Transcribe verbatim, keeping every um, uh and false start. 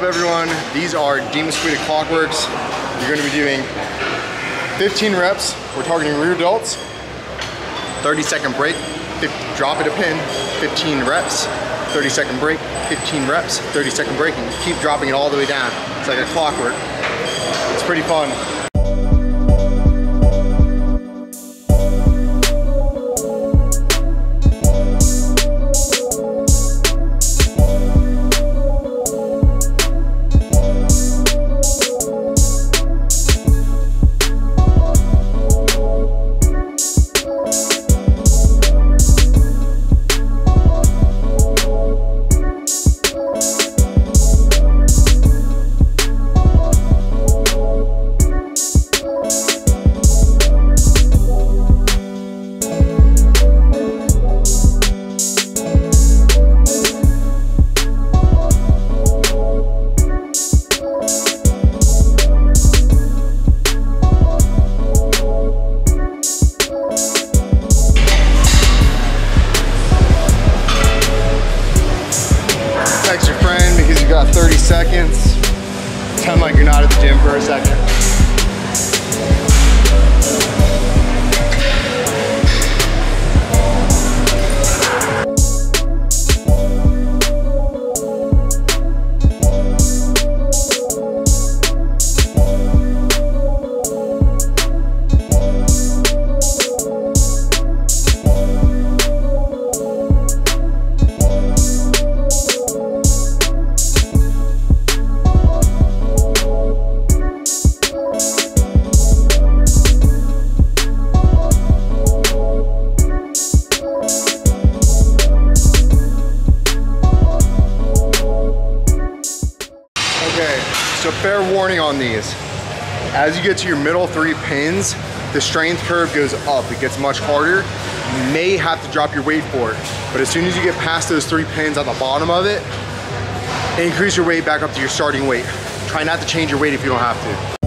up, everyone? These are DeMesquita Clockworks. You're going to be doing fifteen reps. We're targeting rear delts. thirty second break, fifty, drop it a pin, fifteen reps. thirty second break, fifteen reps. thirty second break, and you keep dropping it all the way down. It's like a clockwork. It's pretty fun. Text your friend because you got thirty seconds. Pretend like you're not at the gym for a second. So fair warning on these. As you get to your middle three pins, the strength curve goes up. It gets much harder. You may have to drop your weight for it. But as soon as you get past those three pins on the bottom of it, increase your weight back up to your starting weight. Try not to change your weight if you don't have to.